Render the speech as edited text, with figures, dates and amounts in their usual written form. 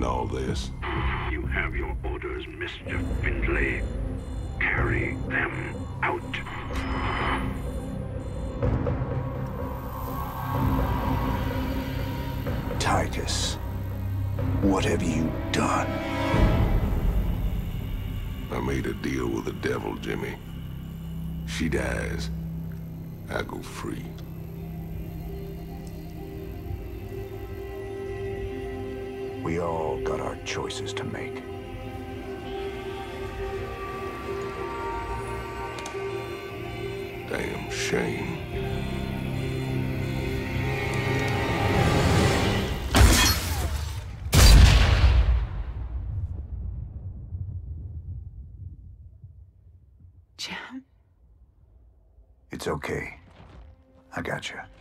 in all this. You have your orders, Mr. Findlay. Carry them out. Titus, what have you done? I made a deal with the devil, Jimmy. She dies, I go free. We all got our choices to make. Damn shame. Jim? It's okay. I got you.